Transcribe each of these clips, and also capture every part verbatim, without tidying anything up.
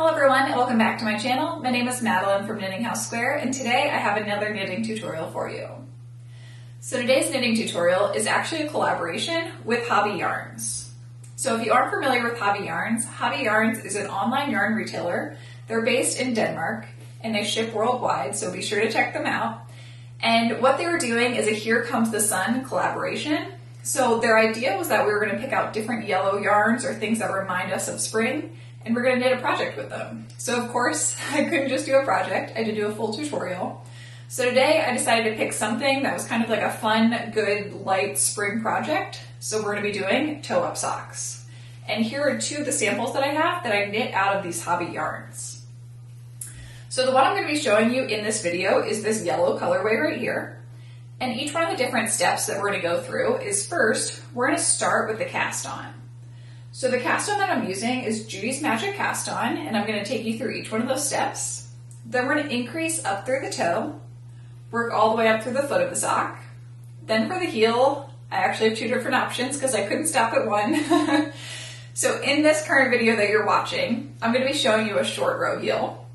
Hello everyone and welcome back to my channel. My name is Madeline from Knitting House Square and today I have another knitting tutorial for you. So today's knitting tutorial is actually a collaboration with Hobbii Yarns. So if you aren't familiar with Hobbii Yarns, Hobbii Yarns is an online yarn retailer. They're based in Denmark and they ship worldwide, so be sure to check them out. And what they were doing is a Here Comes the Sun collaboration. So their idea was that we were going to pick out different yellow yarns or things that remind us of spring, and we're going to knit a project with them. So of course, I couldn't just do a project, I had to do a full tutorial. So today I decided to pick something that was kind of like a fun, good, light spring project. So we're going to be doing toe-up socks. And here are two of the samples that I have that I knit out of these Hobbii yarns. So the one I'm going to be showing you in this video is this yellow colorway right here. And each one of the different steps that we're going to go through is, first, we're going to start with the cast on. So the cast on that I'm using is Judy's Magic Cast On, and I'm going to take you through each one of those steps. Then we're going to increase up through the toe, work all the way up through the foot of the sock. Then for the heel, I actually have two different options because I couldn't stop at one. So in this current video that you're watching, I'm going to be showing you a short row heel.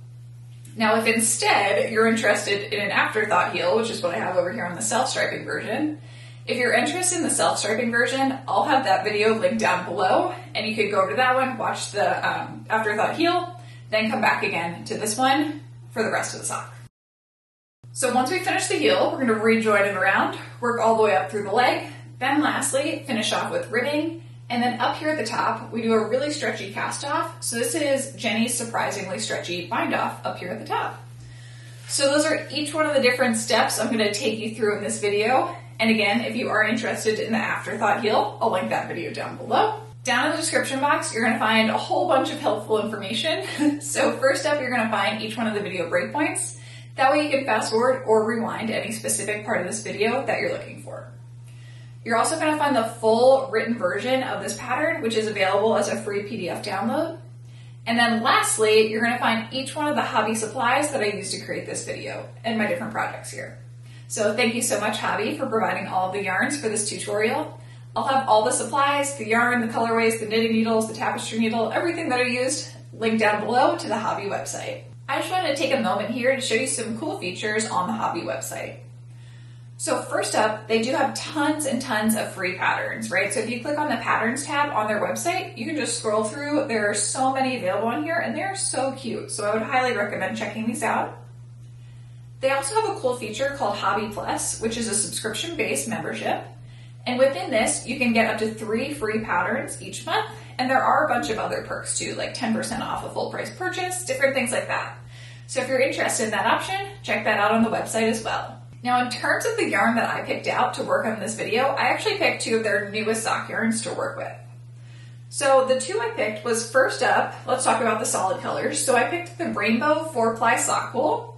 Now if instead you're interested in an afterthought heel, which is what I have over here on the self-striping version, if you're interested in the self-striping version, I'll have that video linked down below, and you could go over to that one, watch the um, afterthought heel, then come back again to this one for the rest of the sock. So once we finish the heel, we're going to rejoin it around, work all the way up through the leg, then lastly, finish off with ribbing, and then up here at the top, we do a really stretchy cast off. So this is Jeny's surprisingly stretchy bind off up here at the top. So those are each one of the different steps I'm going to take you through in this video. And again, if you are interested in the afterthought heel, I'll link that video down below. Down in the description box, you're gonna find a whole bunch of helpful information. So first up, you're gonna find each one of the video breakpoints. That way you can fast forward or rewind any specific part of this video that you're looking for. You're also gonna find the full written version of this pattern, which is available as a free P D F download. And then lastly, you're gonna find each one of the Hobbii supplies that I used to create this video and my different projects here. So thank you so much, Hobbii, for providing all of the yarns for this tutorial. I'll have all the supplies, the yarn, the colorways, the knitting needles, the tapestry needle, everything that I used linked down below to the Hobbii website. I just wanted to take a moment here to show you some cool features on the Hobbii website. So first up, they do have tons and tons of free patterns, right? So if you click on the Patterns tab on their website, you can just scroll through. There are so many available on here, and they're so cute. So I would highly recommend checking these out. They also have a cool feature called Hobbii Plus, which is a subscription-based membership. And within this, you can get up to three free patterns each month. And there are a bunch of other perks too, like ten percent off a full price purchase, different things like that. So if you're interested in that option, check that out on the website as well. Now, in terms of the yarn that I picked out to work on this video, I actually picked two of their newest sock yarns to work with. So the two I picked was, first up, let's talk about the solid colors. So I picked the Rainbow four ply Sock Wool.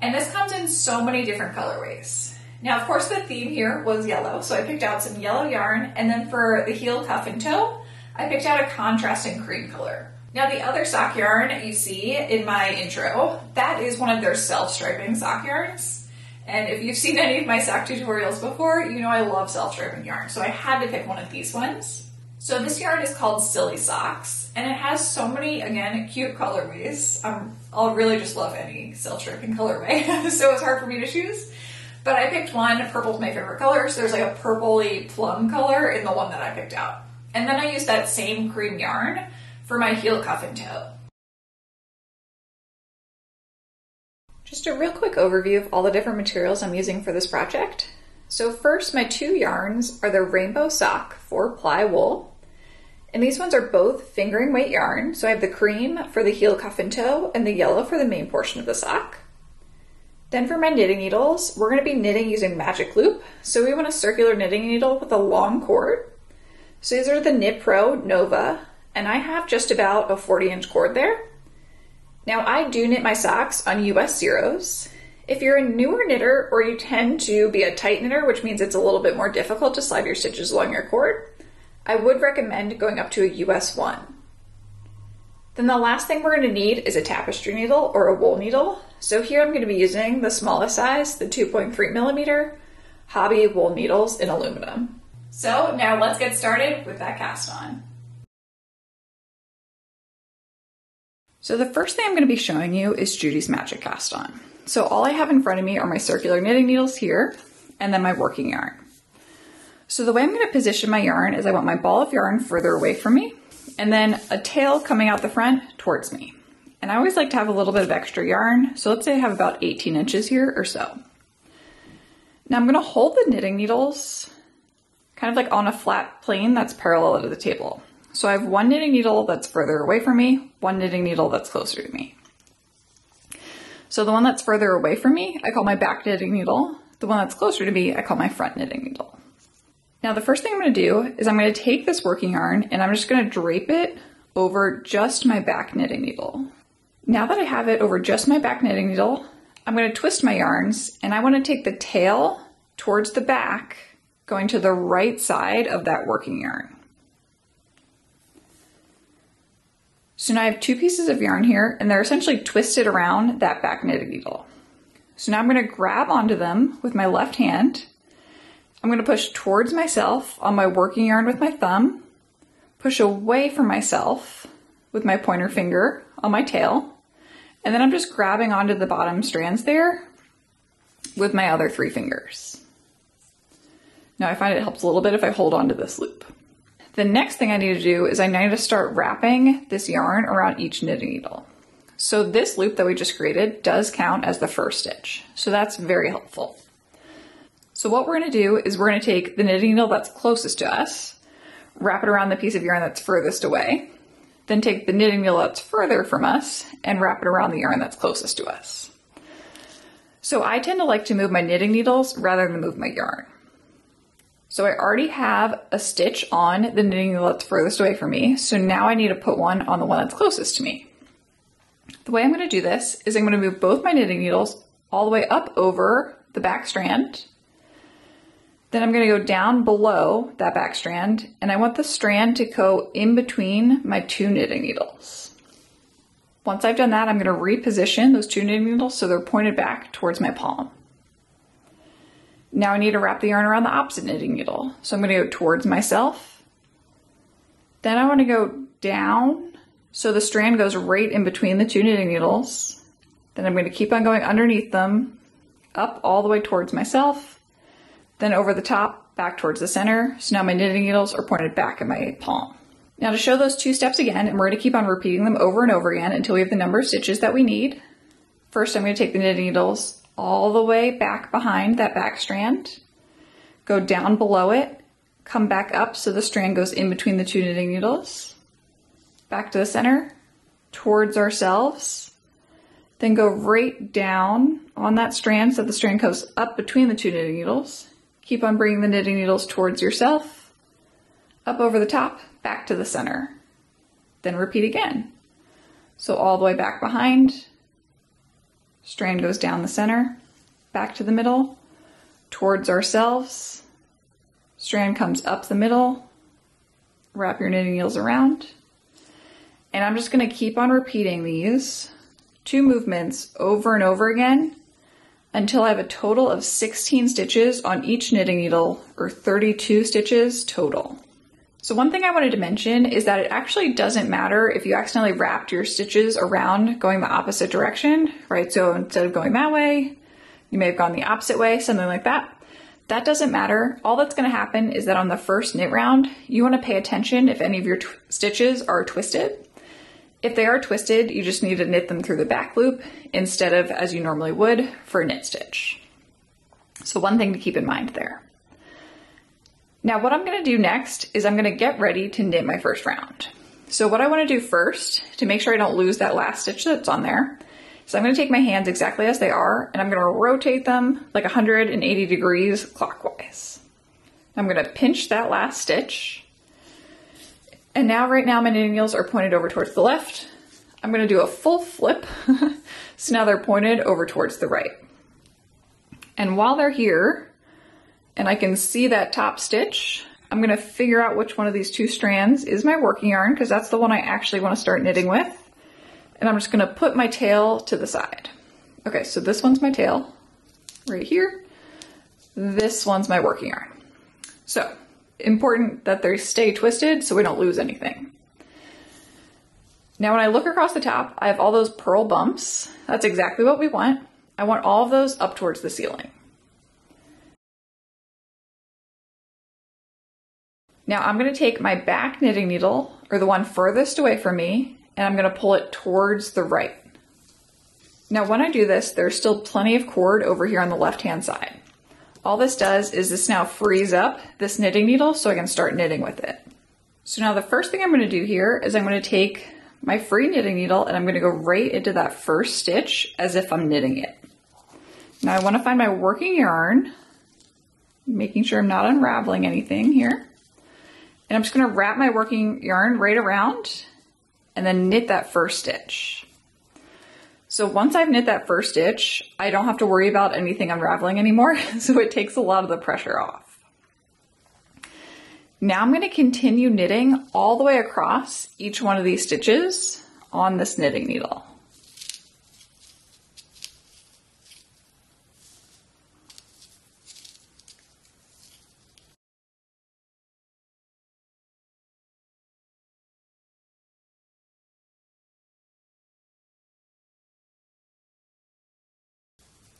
And this comes in so many different colorways. Now, of course, the theme here was yellow, so I picked out some yellow yarn, and then for the heel, cuff, and toe, I picked out a contrasting cream color. Now, the other sock yarn you see in my intro, that is one of their self-striping sock yarns. And if you've seen any of my sock tutorials before, you know I love self-striping yarn, so I had to pick one of these ones. So this yarn is called Silly Socks, and it has so many, again, cute colorways. Um, I'll really just love any self-striping colorway, so it's hard for me to choose. But I picked one, purple's my favorite color, so there's like a purpley plum color in the one that I picked out. And then I used that same cream yarn for my heel, cuff, and toe. Just a real quick overview of all the different materials I'm using for this project. So first, my two yarns are the Rainbow Sock four ply Wool. And these ones are both fingering weight yarn. So I have the cream for the heel, cuff, and toe, and the yellow for the main portion of the sock. Then for my knitting needles, we're gonna be knitting using magic loop. So we want a circular knitting needle with a long cord. So these are the KnitPro Nova, and I have just about a forty inch cord there. Now I do knit my socks on U S zeros. If you're a newer knitter, or you tend to be a tight knitter, which means it's a little bit more difficult to slide your stitches along your cord, I would recommend going up to a U S one. Then the last thing we're going to need is a tapestry needle or a wool needle. So here I'm going to be using the smallest size, the two point three millimeter Hobbii wool needles in aluminum. So now let's get started with that cast on. So the first thing I'm going to be showing you is Judy's Magic Cast On. So all I have in front of me are my circular knitting needles here and then my working yarn. So the way I'm going to position my yarn is I want my ball of yarn further away from me and then a tail coming out the front towards me. And I always like to have a little bit of extra yarn. So let's say I have about eighteen inches here or so. Now I'm going to hold the knitting needles kind of like on a flat plane that's parallel to the table. So I have one knitting needle that's further away from me, one knitting needle that's closer to me. So the one that's further away from me, I call my back knitting needle. The one that's closer to me, I call my front knitting needle. Now the first thing I'm going to do is I'm going to take this working yarn and I'm just going to drape it over just my back knitting needle. Now that I have it over just my back knitting needle, I'm going to twist my yarns and I want to take the tail towards the back, going to the right side of that working yarn. So now I have two pieces of yarn here and they're essentially twisted around that back knitting needle. So now I'm going to grab onto them with my left hand. I'm going to push towards myself on my working yarn with my thumb, push away from myself with my pointer finger on my tail, and then I'm just grabbing onto the bottom strands there with my other three fingers. Now I find it helps a little bit if I hold onto this loop. The next thing I need to do is I need to start wrapping this yarn around each knitting needle. So this loop that we just created does count as the first stitch. So that's very helpful. So what we're going to do is we're going to take the knitting needle that's closest to us, wrap it around the piece of yarn that's furthest away, then take the knitting needle that's further from us and wrap it around the yarn that's closest to us. So I tend to like to move my knitting needles rather than move my yarn. So I already have a stitch on the knitting needle that's furthest away from me, so now I need to put one on the one that's closest to me. The way I'm going to do this is I'm going to move both my knitting needles all the way up over the back strand. Then I'm going to go down below that back strand, and I want the strand to go in between my two knitting needles. Once I've done that, I'm going to reposition those two knitting needles so they're pointed back towards my palm. Now I need to wrap the yarn around the opposite knitting needle. So I'm going to go towards myself. Then I want to go down so the strand goes right in between the two knitting needles. Then I'm going to keep on going underneath them, up all the way towards myself, then over the top, back towards the center. So now my knitting needles are pointed back at my palm. Now to show those two steps again, and we're going to keep on repeating them over and over again until we have the number of stitches that we need. First, I'm going to take the knitting needles all the way back behind that back strand, go down below it, come back up so the strand goes in between the two knitting needles, back to the center, towards ourselves, then go right down on that strand so the strand goes up between the two knitting needles, keep on bringing the knitting needles towards yourself, up over the top, back to the center, then repeat again. So all the way back behind, strand goes down the center, back to the middle, towards ourselves, strand comes up the middle, wrap your knitting needles around, and I'm just going to keep on repeating these two movements over and over again until I have a total of sixteen stitches on each knitting needle, or thirty-two stitches total. So one thing I wanted to mention is that it actually doesn't matter if you accidentally wrapped your stitches around going the opposite direction, right? So instead of going that way, you may have gone the opposite way, something like that. That doesn't matter. All that's going to happen is that on the first knit round, you want to pay attention if any of your stitches are twisted. If they are twisted, you just need to knit them through the back loop instead of as you normally would for a knit stitch. So one thing to keep in mind there. Now what I'm going to do next is I'm going to get ready to knit my first round. So what I want to do first, to make sure I don't lose that last stitch that's on there, is I'm going to take my hands exactly as they are and I'm going to rotate them like one hundred eighty degrees clockwise. I'm going to pinch that last stitch. And now right now my knitting needles are pointed over towards the left. I'm going to do a full flip. So now they're pointed over towards the right. And while they're here, and I can see that top stitch, I'm going to figure out which one of these two strands is my working yarn, because that's the one I actually want to start knitting with. And I'm just going to put my tail to the side. Okay, so this one's my tail right here. This one's my working yarn. So important that they stay twisted so we don't lose anything. Now when I look across the top, I have all those purl bumps. That's exactly what we want. I want all of those up towards the ceiling. Now I'm going to take my back knitting needle, or the one furthest away from me, and I'm going to pull it towards the right. Now when I do this, there's still plenty of cord over here on the left-hand side. All this does is this now frees up this knitting needle so I can start knitting with it. So now the first thing I'm going to do here is I'm going to take my free knitting needle and I'm going to go right into that first stitch as if I'm knitting it. Now I want to find my working yarn, making sure I'm not unraveling anything here. And I'm just going to wrap my working yarn right around and then knit that first stitch. So once I've knit that first stitch, I don't have to worry about anything unraveling anymore, so it takes a lot of the pressure off. Now I'm going to continue knitting all the way across each one of these stitches on this knitting needle.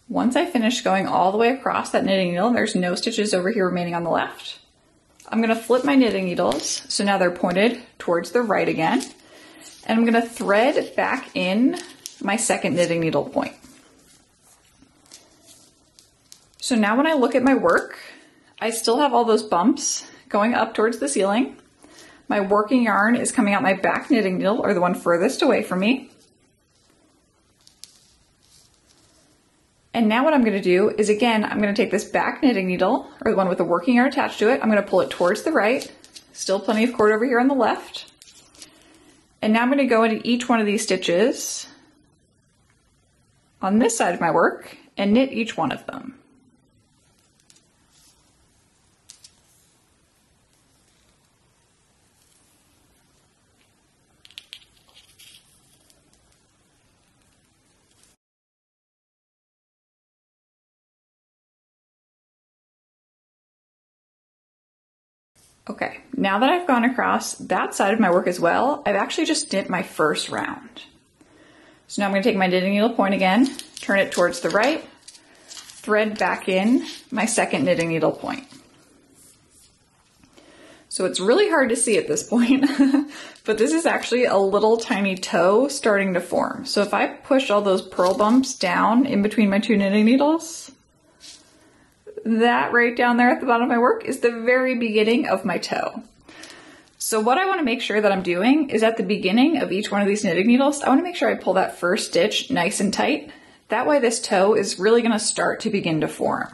Once I finish going all the way across that knitting needle, there's no stitches over here remaining on the left. I'm going to flip my knitting needles, so now they're pointed towards the right again, and I'm going to thread back in my second knitting needle point. So now when I look at my work, I still have all those bumps going up towards the ceiling. My working yarn is coming out my back knitting needle, or the one furthest away from me. And now what I'm going to do is, again, I'm going to take this back knitting needle, or the one with the working yarn attached to it, I'm going to pull it towards the right, still plenty of cord over here on the left, and now I'm going to go into each one of these stitches on this side of my work and knit each one of them. Okay, now that I've gone across that side of my work as well, I've actually just knit my first round. So now I'm going to take my knitting needle point again, turn it towards the right, thread back in my second knitting needle point. So it's really hard to see at this point, but this is actually a little tiny toe starting to form. So if I push all those purl bumps down in between my two knitting needles, that right down there at the bottom of my work is the very beginning of my toe. So what I want to make sure that I'm doing is at the beginning of each one of these knitting needles, I want to make sure I pull that first stitch nice and tight. That way this toe is really going to start to begin to form.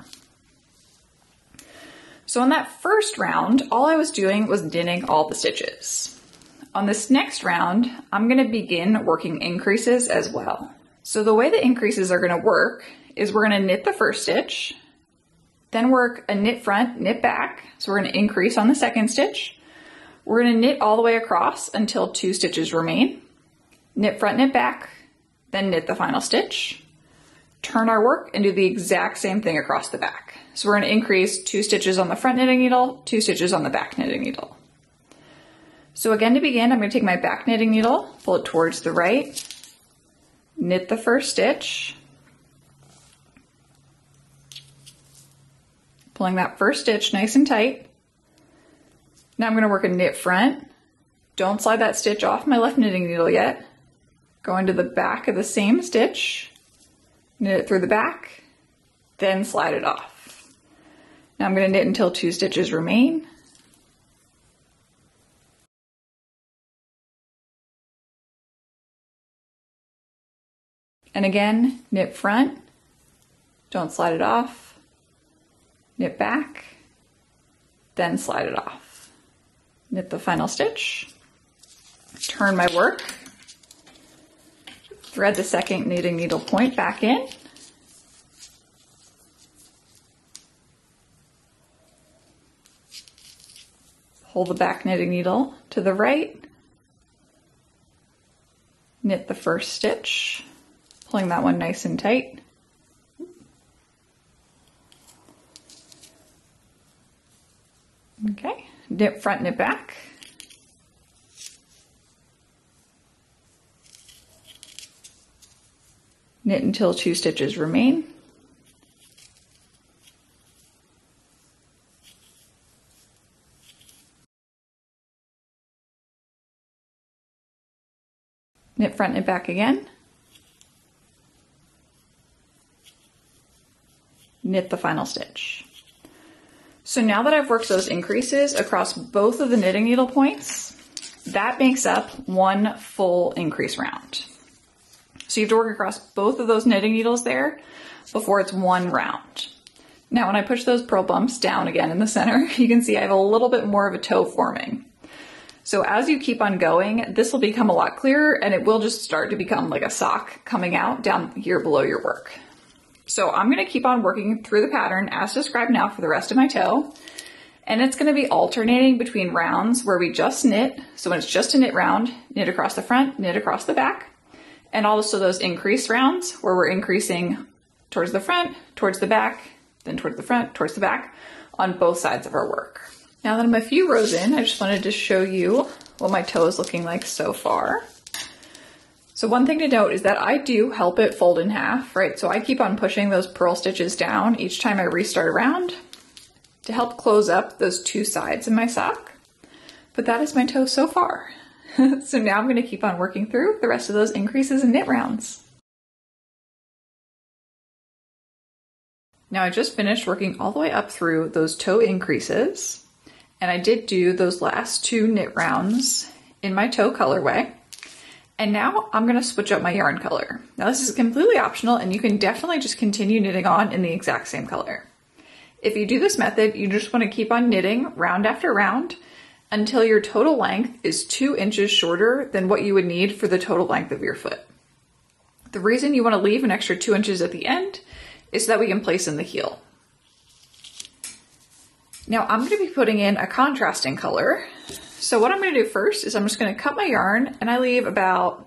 So on that first round, all I was doing was knitting all the stitches. On this next round, I'm going to begin working increases as well. So the way the increases are going to work is we're going to knit the first stitch, then work a knit front, knit back. So we're going to increase on the second stitch. We're going to knit all the way across until two stitches remain. Knit front, knit back, then knit the final stitch. Turn our work and do the exact same thing across the back. So we're going to increase two stitches on the front knitting needle, two stitches on the back knitting needle. So again, to begin, I'm going to take my back knitting needle, pull it towards the right, knit the first stitch, pulling that first stitch nice and tight. Now I'm going to work a knit front. Don't slide that stitch off my left knitting needle yet. Go into the back of the same stitch, knit it through the back, then slide it off. Now I'm going to knit until two stitches remain. And again, knit front, don't slide it off. Knit back, then slide it off. Knit the final stitch, turn my work, thread the second knitting needle point back in, pull the back knitting needle to the right, knit the first stitch, pulling that one nice and tight, okay, knit front, knit back, knit until two stitches remain. Knit front and back again. Knit the final stitch. So now that I've worked those increases across both of the knitting needle points, that makes up one full increase round. So you have to work across both of those knitting needles there before it's one round. Now when I push those purl bumps down again in the center, you can see I have a little bit more of a toe forming. So as you keep on going, this will become a lot clearer and it will just start to become like a sock coming out down here below your work. So I'm gonna keep on working through the pattern as described now for the rest of my toe. And it's gonna be alternating between rounds where we just knit. So when it's just a knit round, knit across the front, knit across the back, and also those increase rounds where we're increasing towards the front, towards the back, then towards the front, towards the back on both sides of our work. Now that I'm a few rows in, I just wanted to show you what my toe is looking like so far. So one thing to note is that I do help it fold in half, right? So I keep on pushing those purl stitches down each time I restart a round to help close up those two sides in my sock. But that is my toe so far. So now I'm going to keep on working through the rest of those increases and knit rounds. Now I just finished working all the way up through those toe increases. And I did do those last two knit rounds in my toe colorway. And now I'm gonna switch up my yarn color. Now this is completely optional and you can definitely just continue knitting on in the exact same color. If you do this method, you just wanna keep on knitting round after round until your total length is two inches shorter than what you would need for the total length of your foot. The reason you wanna leave an extra two inches at the end is so that we can place in the heel. Now I'm gonna be putting in a contrasting color. So what I'm gonna do first is I'm just gonna cut my yarn and I leave about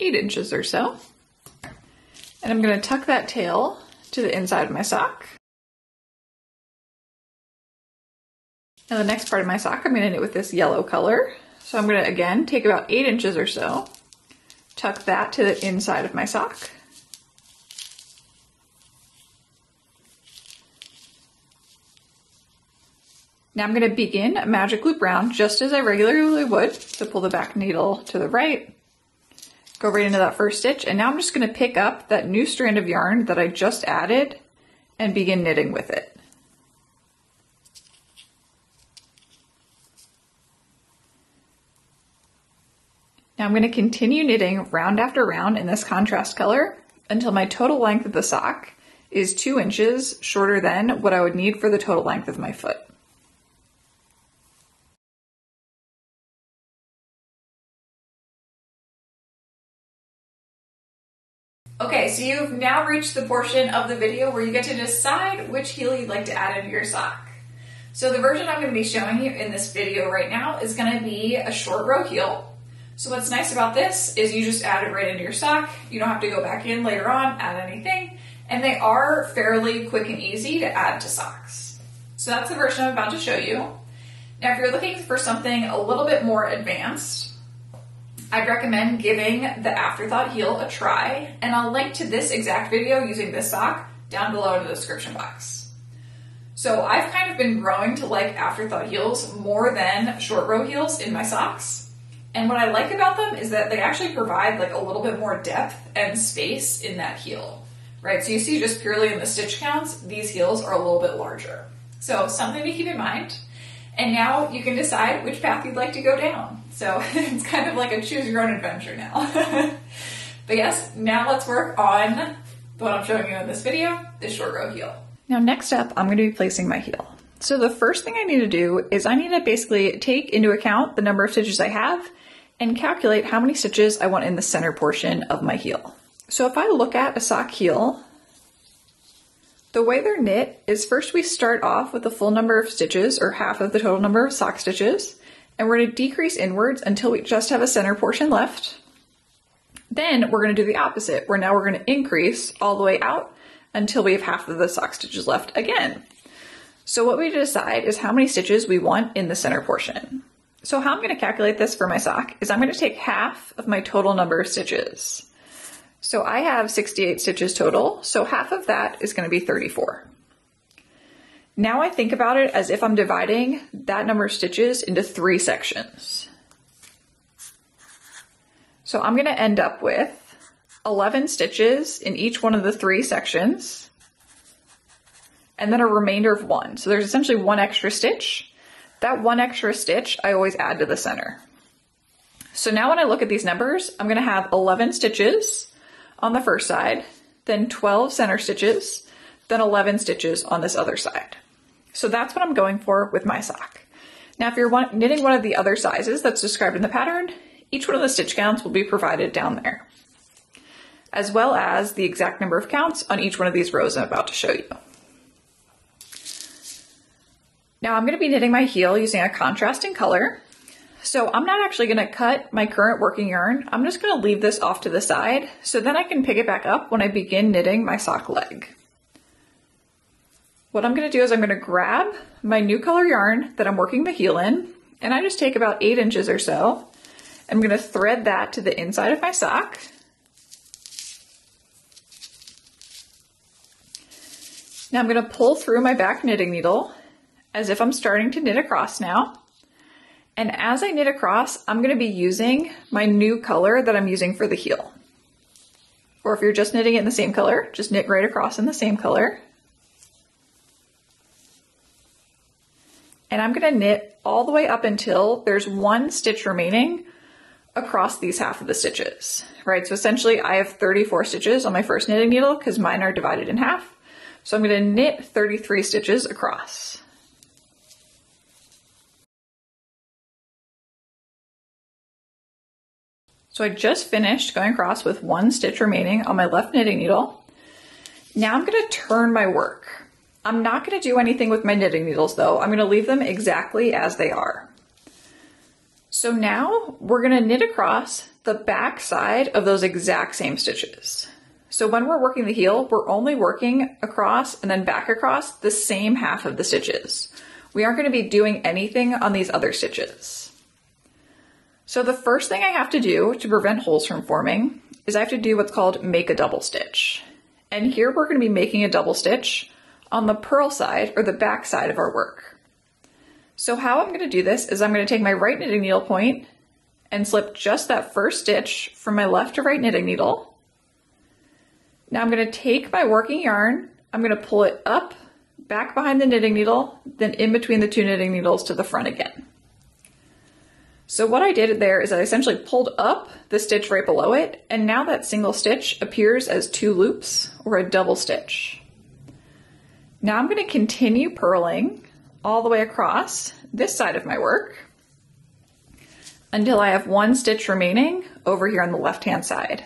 eight inches or so. And I'm gonna tuck that tail to the inside of my sock. Now the next part of my sock, I'm gonna knit with this yellow color. So I'm gonna, again, take about eight inches or so, tuck that to the inside of my sock. Now I'm going to begin a magic loop round just as I regularly would. So pull the back needle to the right, go right into that first stitch. And now I'm just going to pick up that new strand of yarn that I just added and begin knitting with it. Now I'm going to continue knitting round after round in this contrast color until my total length of the sock is two inches shorter than what I would need for the total length of my foot. Okay, so you've now reached the portion of the video where you get to decide which heel you'd like to add into your sock. So the version I'm going to be showing you in this video right now is going to be a short row heel. So what's nice about this is you just add it right into your sock. You don't have to go back in later on, add anything, and they are fairly quick and easy to add to socks. So that's the version I'm about to show you. Now if you're looking for something a little bit more advanced, I'd recommend giving the Afterthought heel a try, and I'll link to this exact video using this sock down below in the description box. So I've kind of been growing to like Afterthought heels more than short row heels in my socks. And what I like about them is that they actually provide like a little bit more depth and space in that heel, right? So you see just purely in the stitch counts, these heels are a little bit larger. So something to keep in mind. And now you can decide which path you'd like to go down. So it's kind of like a choose your own adventure now. But yes, now let's work on the one I'm showing you in this video, the short row heel. Now next up, I'm going to be placing my heel. So the first thing I need to do is I need to basically take into account the number of stitches I have and calculate how many stitches I want in the center portion of my heel. So if I look at a sock heel, the way they're knit is first we start off with the full number of stitches or half of the total number of sock stitches, and we're going to decrease inwards until we just have a center portion left. Then we're going to do the opposite, where now we're going to increase all the way out until we have half of the sock stitches left again. So what we decide is how many stitches we want in the center portion. So how I'm going to calculate this for my sock is I'm going to take half of my total number of stitches. So I have sixty-eight stitches total, so half of that is going to be thirty-four. Now I think about it as if I'm dividing that number of stitches into three sections. So I'm going to end up with eleven stitches in each one of the three sections, and then a remainder of one. So there's essentially one extra stitch. That one extra stitch I always add to the center. So now when I look at these numbers, I'm going to have eleven stitches on the first side, then twelve center stitches, then eleven stitches on this other side. So that's what I'm going for with my sock. Now, if you're knitting one of the other sizes that's described in the pattern, each one of the stitch counts will be provided down there, as well as the exact number of counts on each one of these rows I'm about to show you. Now I'm going to be knitting my heel using a contrasting color. So I'm not actually going to cut my current working yarn. I'm just going to leave this off to the side so then I can pick it back up when I begin knitting my sock leg. What I'm going to do is I'm going to grab my new color yarn that I'm working the heel in, and I just take about eight inches or so. I'm going to thread that to the inside of my sock. Now I'm going to pull through my back knitting needle as if I'm starting to knit across now. And as I knit across, I'm going to be using my new color that I'm using for the heel. Or if you're just knitting it in the same color, just knit right across in the same color. And I'm going to knit all the way up until there's one stitch remaining across these half of the stitches, right? So essentially I have thirty-four stitches on my first knitting needle because mine are divided in half. So I'm going to knit thirty-three stitches across. So I just finished going across with one stitch remaining on my left knitting needle. Now I'm going to turn my work. I'm not going to do anything with my knitting needles though. I'm going to leave them exactly as they are. So now we're going to knit across the back side of those exact same stitches. So when we're working the heel, we're only working across and then back across the same half of the stitches. We aren't going to be doing anything on these other stitches. So the first thing I have to do to prevent holes from forming is I have to do what's called make a double stitch. And here we're going to be making a double stitch on the purl side or the back side of our work. So how I'm going to do this is I'm going to take my right knitting needle point and slip just that first stitch from my left to right knitting needle. Now I'm going to take my working yarn, I'm going to pull it up, back behind the knitting needle, then in between the two knitting needles to the front again. So what I did there is I essentially pulled up the stitch right below it, and now that single stitch appears as two loops or a double stitch. Now I'm going to continue purling all the way across this side of my work until I have one stitch remaining over here on the left-hand side.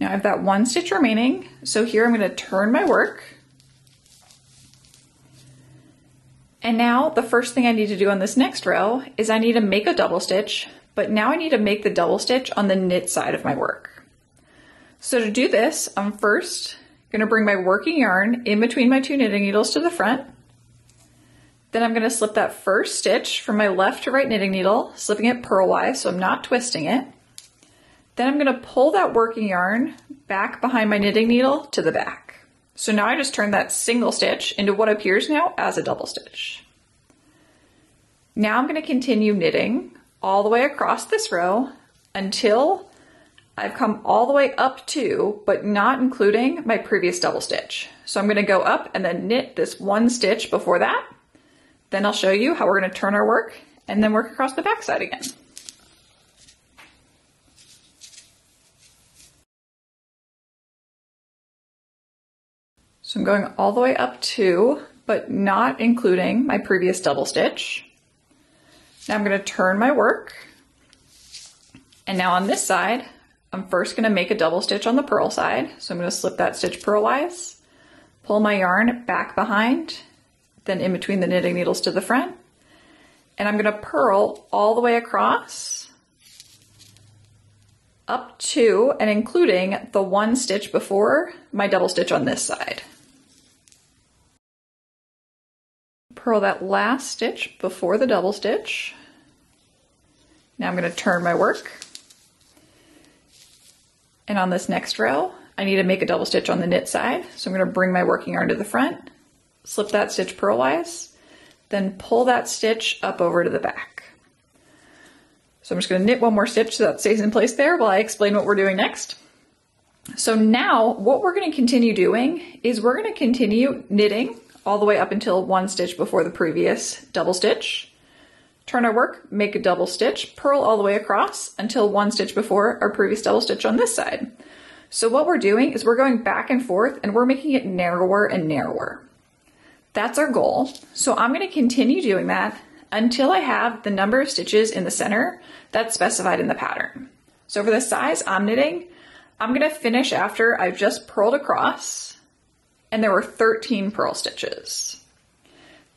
Now I've got one stitch remaining, so here I'm going to turn my work. And now the first thing I need to do on this next row is I need to make a double stitch, but now I need to make the double stitch on the knit side of my work. So to do this, I'm first going to bring my working yarn in between my two knitting needles to the front. Then I'm going to slip that first stitch from my left to right knitting needle, slipping it purlwise so I'm not twisting it. Then I'm going to pull that working yarn back behind my knitting needle to the back. So now I just turned that single stitch into what appears now as a double stitch. Now I'm going to continue knitting all the way across this row until I've come all the way up to, but not including, my previous double stitch. So I'm going to go up and then knit this one stitch before that. Then I'll show you how we're going to turn our work and then work across the back side again. So I'm going all the way up to, but not including, my previous double stitch. Now I'm going to turn my work. And now on this side, I'm first going to make a double stitch on the purl side. So I'm going to slip that stitch purlwise, pull my yarn back behind, then in between the knitting needles to the front. And I'm going to purl all the way across up to and including the one stitch before my double stitch on this side. purl that last stitch before the double stitch. Now I'm going to turn my work. And on this next row, I need to make a double stitch on the knit side. So I'm going to bring my working yarn to the front, slip that stitch purlwise, then pull that stitch up over to the back. So I'm just going to knit one more stitch so that stays in place there while I explain what we're doing next. So now what we're going to continue doing is we're going to continue knitting all the way up until one stitch before the previous double stitch. Turn our work, make a double stitch, purl all the way across until one stitch before our previous double stitch on this side. So what we're doing is we're going back and forth and we're making it narrower and narrower. That's our goal. So I'm going to continue doing that until I have the number of stitches in the center that's specified in the pattern. So for the size I'm knitting, I'm going to finish after I've just purled across, and there were thirteen purl stitches.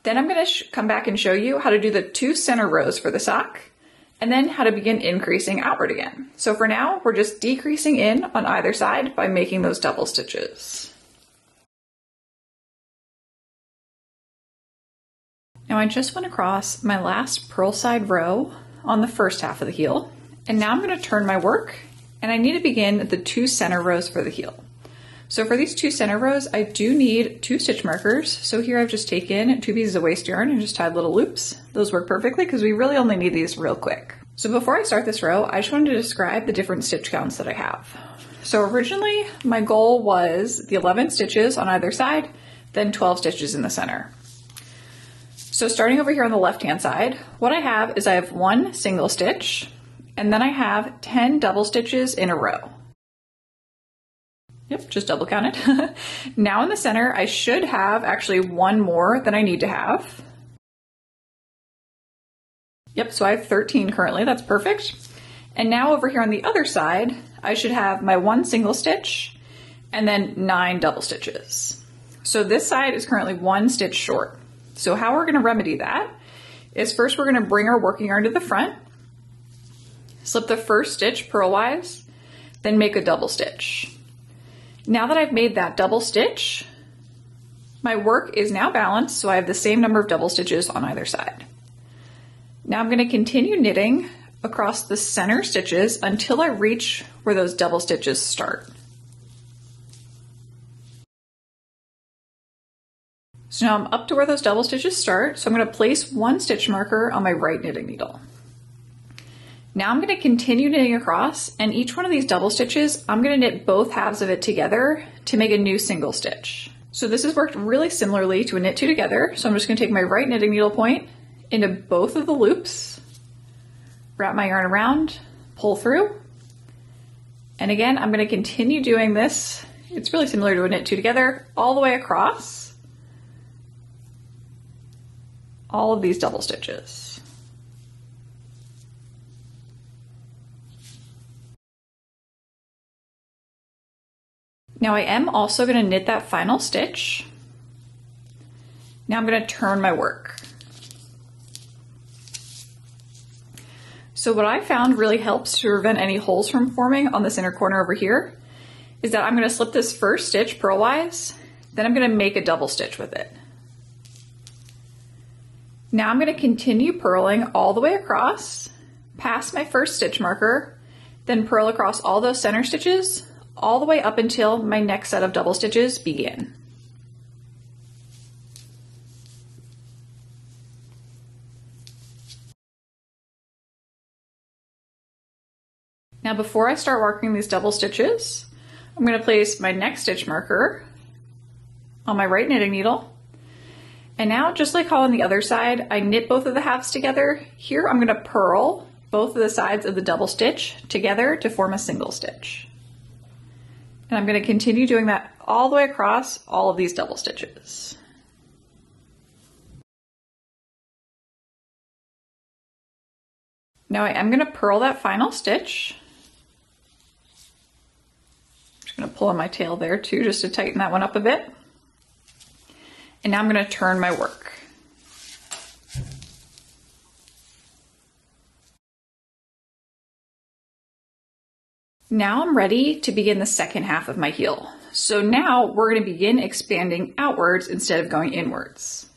Then I'm going to come back and show you how to do the two center rows for the sock, and then how to begin increasing outward again. So for now, we're just decreasing in on either side by making those double stitches. Now I just went across my last purl side row on the first half of the heel, and now I'm going to turn my work, and I need to begin the two center rows for the heel. So for these two center rows, I do need two stitch markers. So here I've just taken two pieces of waste yarn and just tied little loops. Those work perfectly because we really only need these real quick. So before I start this row, I just wanted to describe the different stitch counts that I have. So originally my goal was the eleven stitches on either side, then twelve stitches in the center. So starting over here on the left-hand side, what I have is I have one single stitch, and then I have ten double stitches in a row. Yep, just double counted. Now in the center, I should have actually one more than I need to have. Yep, so I have thirteen currently, that's perfect. And now over here on the other side, I should have my one single stitch and then nine double stitches. So this side is currently one stitch short. So how we're gonna remedy that is first we're gonna bring our working yarn to the front, slip the first stitch purlwise, then make a double stitch. Now that I've made that double stitch, my work is now balanced, so I have the same number of double stitches on either side. Now I'm going to continue knitting across the center stitches until I reach where those double stitches start. So now I'm up to where those double stitches start, so I'm going to place one stitch marker on my right knitting needle. Now I'm going to continue knitting across, and each one of these double stitches, I'm going to knit both halves of it together to make a new single stitch. So this has worked really similarly to a knit two together. So I'm just going to take my right knitting needle point into both of the loops, wrap my yarn around, pull through. And again, I'm going to continue doing this. It's really similar to a knit two together, all the way across all of these double stitches. Now I am also going to knit that final stitch. Now I'm going to turn my work. So what I found really helps to prevent any holes from forming on this inner corner over here is that I'm going to slip this first stitch purlwise, then I'm going to make a double stitch with it. Now I'm going to continue purling all the way across, past my first stitch marker, then purl across all those center stitches, all the way up until my next set of double stitches begin. Now before I start working these double stitches, I'm going to place my next stitch marker on my right knitting needle. And now, just like how on the other side, I knit both of the halves together, here I'm going to purl both of the sides of the double stitch together to form a single stitch. And I'm going to continue doing that all the way across all of these double stitches. Now I am going to purl that final stitch. I'm just going to pull on my tail there too, just to tighten that one up a bit. And now I'm going to turn my work. Now I'm ready to begin the second half of my heel. So now we're going to begin expanding outwards instead of going inwards.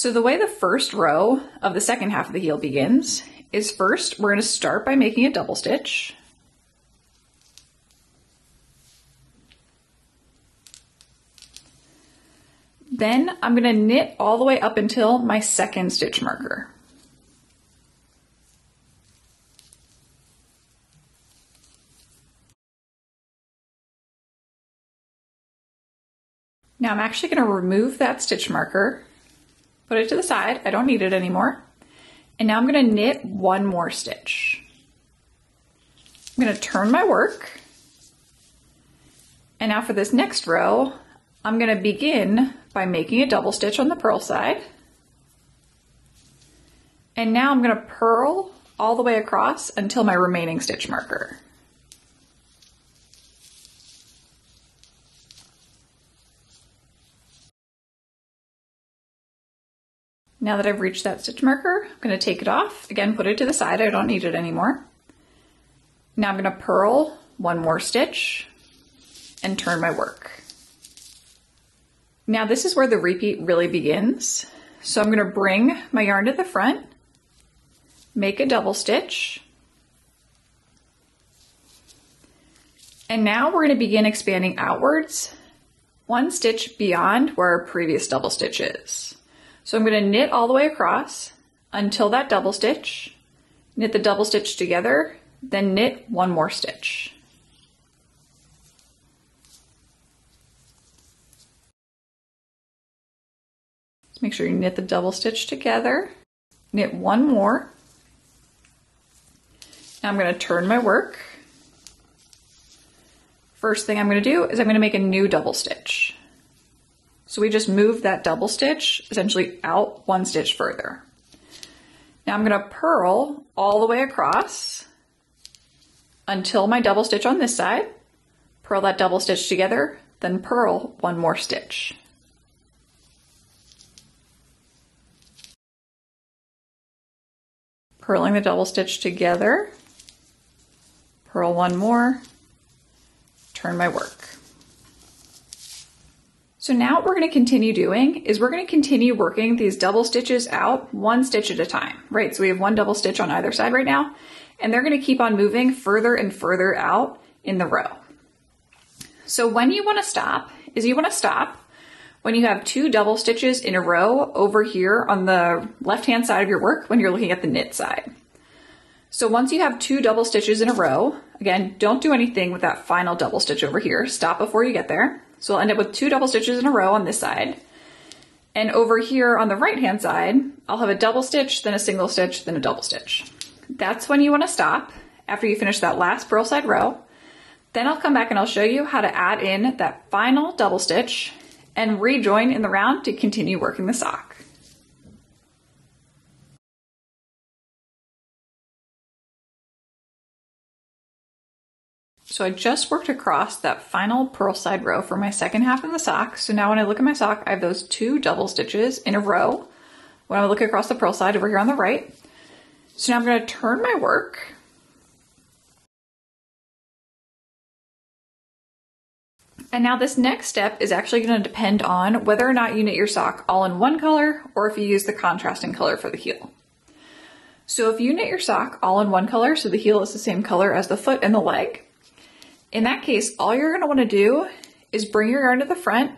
So the way the first row of the second half of the heel begins is first, we're going to start by making a double stitch. Then I'm going to knit all the way up until my second stitch marker. Now I'm actually going to remove that stitch marker, put it to the side, I don't need it anymore. And now I'm going to knit one more stitch. I'm going to turn my work. And now for this next row, I'm going to begin by making a double stitch on the purl side. And now I'm going to purl all the way across until my remaining stitch marker. Now that I've reached that stitch marker, I'm going to take it off. Again, put it to the side, I don't need it anymore. Now I'm going to purl one more stitch and turn my work. Now this is where the repeat really begins. So I'm going to bring my yarn to the front, make a double stitch, and now we're going to begin expanding outwards one stitch beyond where our previous double stitch is. So I'm going to knit all the way across until that double stitch, knit the double stitch together, then knit one more stitch. So make sure you knit the double stitch together, knit one more. Now I'm going to turn my work. First thing I'm going to do is I'm going to make a new double stitch. So we just move that double stitch essentially out one stitch further. Now I'm going to purl all the way across until my double stitch on this side, purl that double stitch together, then purl one more stitch. Purling the double stitch together, purl one more, turn my work. So now what we're going to continue doing is we're going to continue working these double stitches out one stitch at a time, right? So we have one double stitch on either side right now, and they're going to keep on moving further and further out in the row. So when you want to stop is you want to stop when you have two double stitches in a row over here on the left-hand side of your work when you're looking at the knit side. So once you have two double stitches in a row, again, don't do anything with that final double stitch over here. Stop before you get there. So I'll end up with two double stitches in a row on this side. And over here on the right-hand side, I'll have a double stitch, then a single stitch, then a double stitch. That's when you want to stop after you finish that last purl side row. Then I'll come back and I'll show you how to add in that final double stitch and rejoin in the round to continue working the sock. So I just worked across that final purl side row for my second half of the sock. So now when I look at my sock, I have those two double stitches in a row. When I look across the purl side over here on the right. So now I'm going to turn my work. And now this next step is actually going to depend on whether or not you knit your sock all in one color or if you use the contrasting color for the heel. So if you knit your sock all in one color, so the heel is the same color as the foot and the leg, in that case, all you're going to want to do is bring your yarn to the front,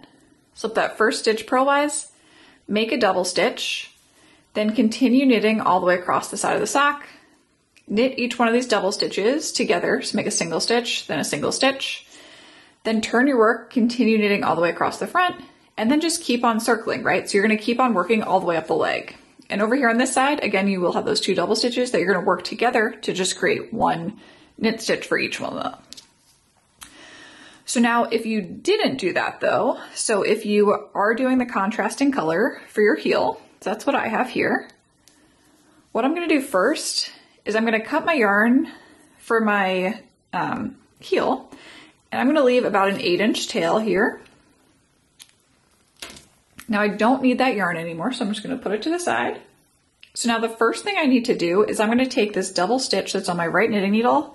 slip that first stitch purlwise, make a double stitch, then continue knitting all the way across the side of the sock, knit each one of these double stitches together, so make a single stitch, then a single stitch, then turn your work, continue knitting all the way across the front, and then just keep on circling, right? So you're going to keep on working all the way up the leg. And over here on this side, again, you will have those two double stitches that you're going to work together to just create one knit stitch for each one of them. So now if you didn't do that though, so if you are doing the contrasting color for your heel, so that's what I have here, what I'm going to do first is I'm going to cut my yarn for my um, heel, and I'm going to leave about an eight inch tail here. Now I don't need that yarn anymore, so I'm just going to put it to the side. So now the first thing I need to do is I'm going to take this double stitch that's on my right knitting needle,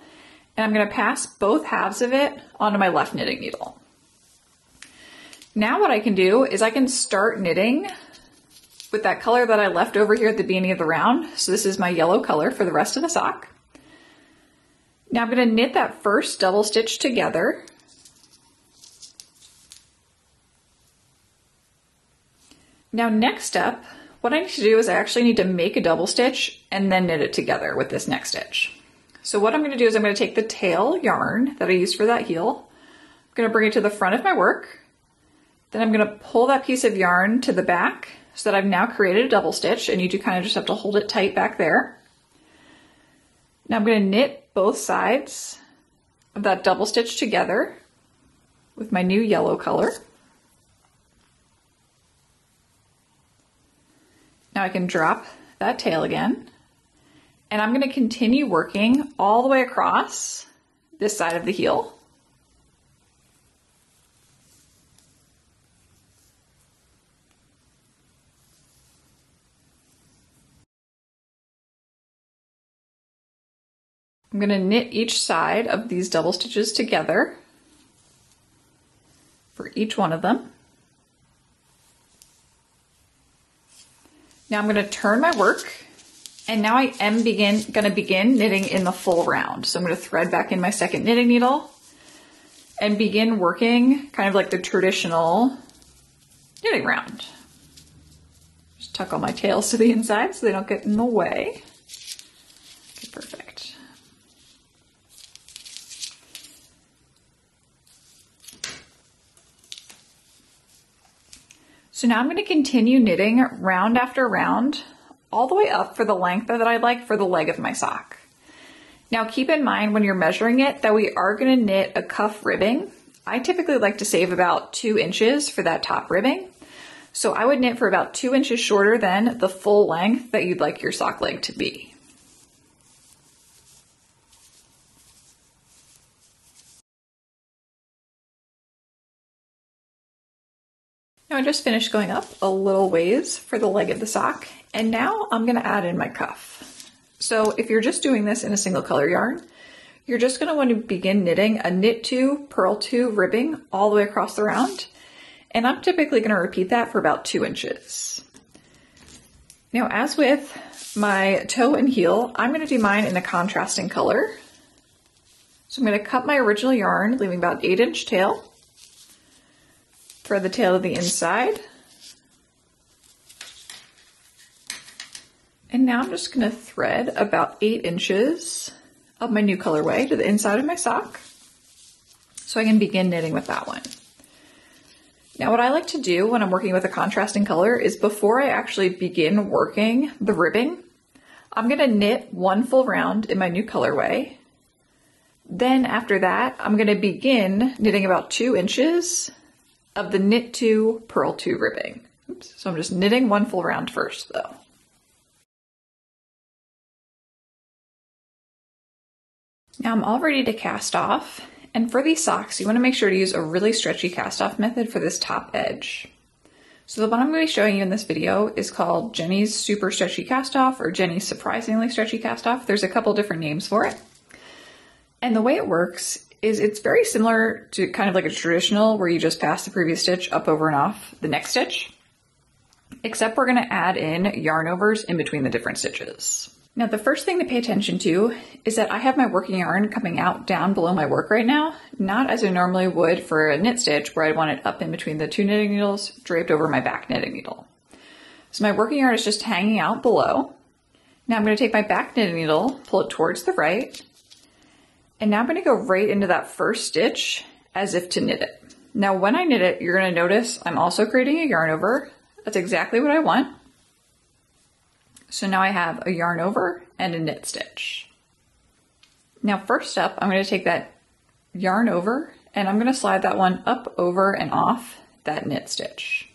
and I'm going to pass both halves of it onto my left knitting needle. Now what I can do is I can start knitting with that color that I left over here at the beginning of the round. So this is my yellow color for the rest of the sock. Now I'm going to knit that first double stitch together. Now next up, what I need to do is I actually need to make a double stitch and then knit it together with this next stitch. So what I'm going to do is I'm going to take the tail yarn that I used for that heel, I'm going to bring it to the front of my work, then I'm going to pull that piece of yarn to the back so that I've now created a double stitch, and you do kind of just have to hold it tight back there. Now I'm going to knit both sides of that double stitch together with my new yellow color. Now I can drop that tail again, and I'm going to continue working all the way across this side of the heel. I'm going to knit each side of these double stitches together for each one of them. Now I'm going to turn my work, and now I am begin, going to begin knitting in the full round. So I'm going to thread back in my second knitting needle and begin working kind of like the traditional knitting round. Just tuck all my tails to the inside so they don't get in the way. Okay, perfect. So now I'm going to continue knitting round after round all the way up for the length that I'd like for the leg of my sock. Now keep in mind when you're measuring it that we are going to knit a cuff ribbing. I typically like to save about two inches for that top ribbing. So I would knit for about two inches shorter than the full length that you'd like your sock leg to be. Now I just finished going up a little ways for the leg of the sock, and now I'm going to add in my cuff. So if you're just doing this in a single color yarn, you're just going to want to begin knitting a knit two, purl two ribbing all the way across the round, and I'm typically going to repeat that for about two inches. Now as with my toe and heel, I'm going to do mine in a contrasting color. So I'm going to cut my original yarn, leaving about an eight inch tail. Thread the tail to the inside. And now I'm just going to thread about eight inches of my new colorway to the inside of my sock so I can begin knitting with that one. Now what I like to do when I'm working with a contrasting color is before I actually begin working the ribbing, I'm going to knit one full round in my new colorway. Then after that, I'm going to begin knitting about two inches of the knit two, purl two ribbing. Oops. So I'm just knitting one full round first though. Now I'm all ready to cast off, and for these socks, you wanna make sure to use a really stretchy cast off method for this top edge. So the one I'm gonna be showing you in this video is called Jeny's Super Stretchy Cast Off or Jeny's Surprisingly Stretchy Cast Off. There's a couple different names for it. And the way it works is it's very similar to kind of like a traditional where you just pass the previous stitch up over and off the next stitch, except we're gonna add in yarn overs in between the different stitches. Now the first thing to pay attention to is that I have my working yarn coming out down below my work right now, not as I normally would for a knit stitch where I'd want it up in between the two knitting needles draped over my back knitting needle. So my working yarn is just hanging out below. Now I'm gonna take my back knitting needle, pull it towards the right, and now I'm going to go right into that first stitch as if to knit it. Now when I knit it, you're going to notice I'm also creating a yarn over. That's exactly what I want. So now I have a yarn over and a knit stitch. Now first up, I'm going to take that yarn over and I'm going to slide that one up, over, and off that knit stitch.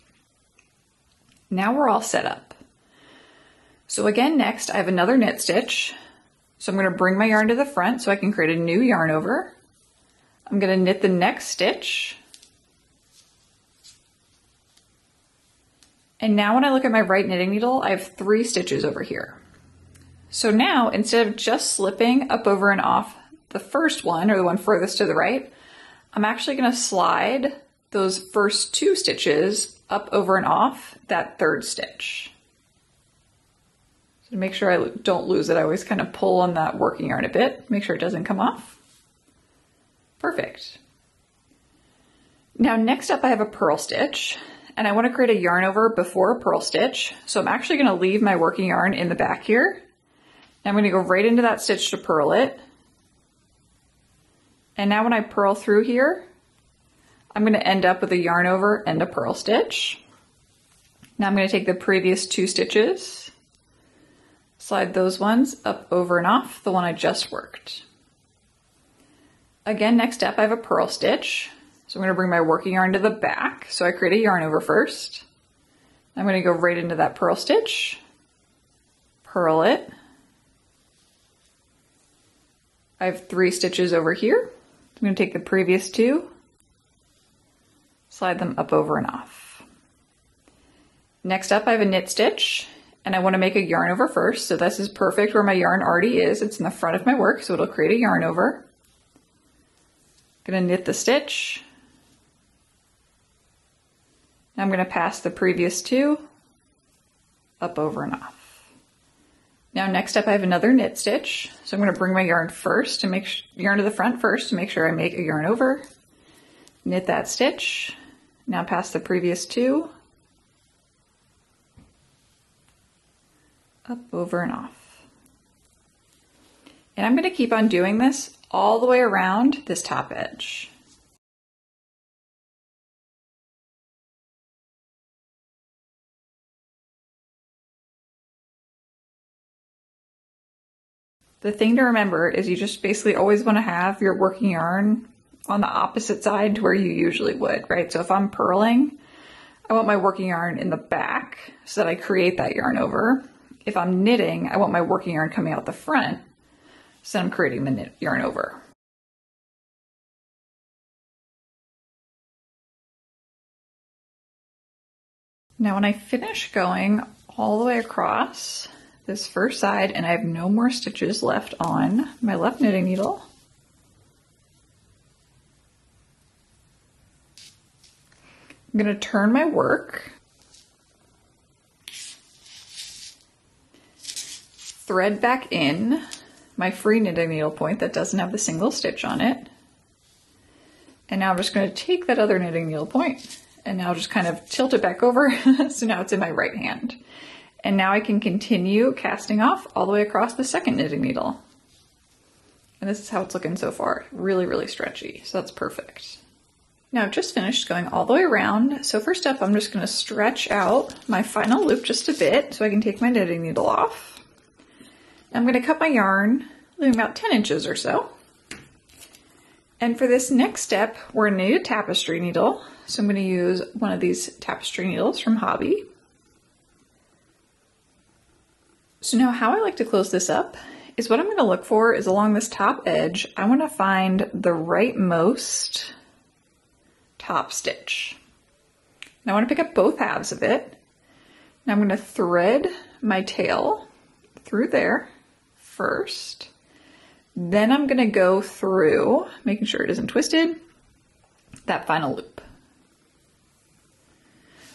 Now we're all set up. So again, next I have another knit stitch. So I'm going to bring my yarn to the front so I can create a new yarn over. I'm going to knit the next stitch. And now when I look at my right knitting needle, I have three stitches over here. So now instead of just slipping up, over, and off the first one or the one furthest to the right, I'm actually going to slide those first two stitches up, over, and off that third stitch. to make sure I don't lose it, I always kind of pull on that working yarn a bit, make sure it doesn't come off. Perfect. Now next up I have a purl stitch, and I want to create a yarn over before a purl stitch, so I'm actually going to leave my working yarn in the back here. I'm going to go right into that stitch to purl it. And now when I purl through here, I'm going to end up with a yarn over and a purl stitch. Now I'm going to take the previous two stitches, slide those ones up over and off the one I just worked. Again, next up I have a purl stitch. So I'm going to bring my working yarn to the back. So I create a yarn over first. I'm going to go right into that purl stitch, purl it. I have three stitches over here. I'm going to take the previous two, slide them up over and off. Next up, I have a knit stitch, and I want to make a yarn over first. So this is perfect where my yarn already is. It's in the front of my work, so it'll create a yarn over. I'm going to knit the stitch. I'm going to pass the previous two up over and off. Now next up I have another knit stitch, so I'm going to bring my yarn first to make sh yarn to the front first to make sure I make a yarn over, knit that stitch, now pass the previous two, up, over, and off. And I'm going to keep on doing this all the way around this top edge. The thing to remember is you just basically always want to have your working yarn on the opposite side to where you usually would, right? So if I'm purling, I want my working yarn in the back so that I create that yarn over. If I'm knitting, I want my working yarn coming out the front so I'm creating the knit yarn over. Now when I finish going all the way across this first side, and I have no more stitches left on my left knitting needle, I'm going to turn my work, thread back in my free knitting needle point that doesn't have the single stitch on it, and now I'm just going to take that other knitting needle point and now just kind of tilt it back over so now it's in my right hand. And now I can continue casting off all the way across the second knitting needle. And this is how it's looking so far. Really, really stretchy. So that's perfect. Now I've just finished going all the way around. So first up, I'm just going to stretch out my final loop just a bit so I can take my knitting needle off. I'm going to cut my yarn, leaving about ten inches or so. And for this next step, we're going to need a tapestry needle. So I'm going to use one of these tapestry needles from Hobbii. So now how I like to close this up is what I'm going to look for is along this top edge, I want to find the rightmost top stitch. Now I want to pick up both halves of it. Now I'm going to thread my tail through there first. Then I'm going to go through, making sure it isn't twisted, that final loop.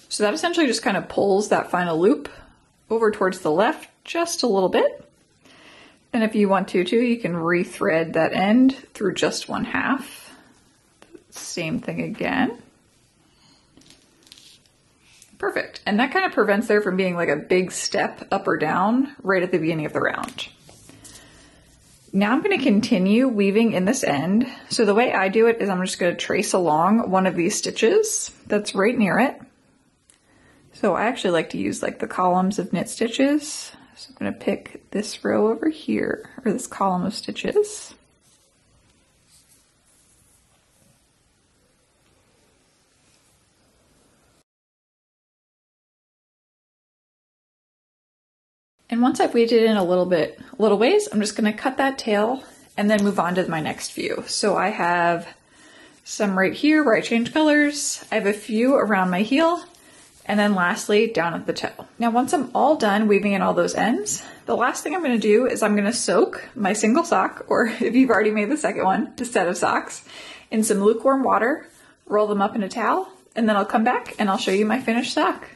So that essentially just kind of pulls that final loop over towards the left just a little bit. And if you want to too, you can re-thread that end through just one half. Same thing again. Perfect. And that kind of prevents there from being like a big step up or down right at the beginning of the round. Now I'm going to continue weaving in this end. So the way I do it is I'm just going to trace along one of these stitches that's right near it. So I actually like to use like the columns of knit stitches. So I'm going to pick this row over here, or this column of stitches. And once I've weaved it in a little bit, a little ways, I'm just going to cut that tail and then move on to my next few. So I have some right here where I change colors. I have a few around my heel. And then lastly, down at the toe. Now, once I'm all done weaving in all those ends, the last thing I'm gonna do is I'm gonna soak my single sock, or if you've already made the second one, a set of socks, in some lukewarm water, roll them up in a towel, and then I'll come back and I'll show you my finished sock.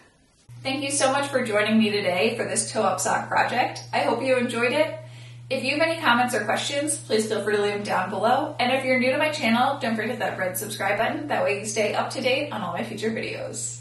Thank you so much for joining me today for this toe-up sock project. I hope you enjoyed it. If you have any comments or questions, please feel free to leave them down below. And if you're new to my channel, don't forget that red subscribe button. That way you stay up to date on all my future videos.